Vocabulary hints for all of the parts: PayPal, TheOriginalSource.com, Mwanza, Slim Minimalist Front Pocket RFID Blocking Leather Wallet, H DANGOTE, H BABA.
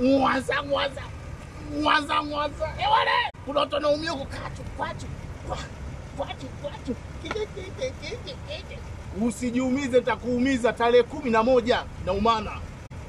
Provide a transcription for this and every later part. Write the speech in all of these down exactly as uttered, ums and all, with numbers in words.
Mwanza, Mwanza, Mwanza, Mwanza. Ewale, kunoto na umioko kachu, kwachu, kwachu, kwachu. Kike, kike, kike, kike. Usijiumize takuumiza tarehe kumi na moja na umana.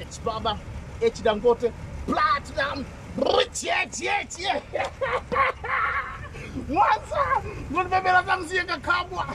H Baba, H Dangote, Platinum, Mwanza. Mwanza, mwanza mziye kakabwa.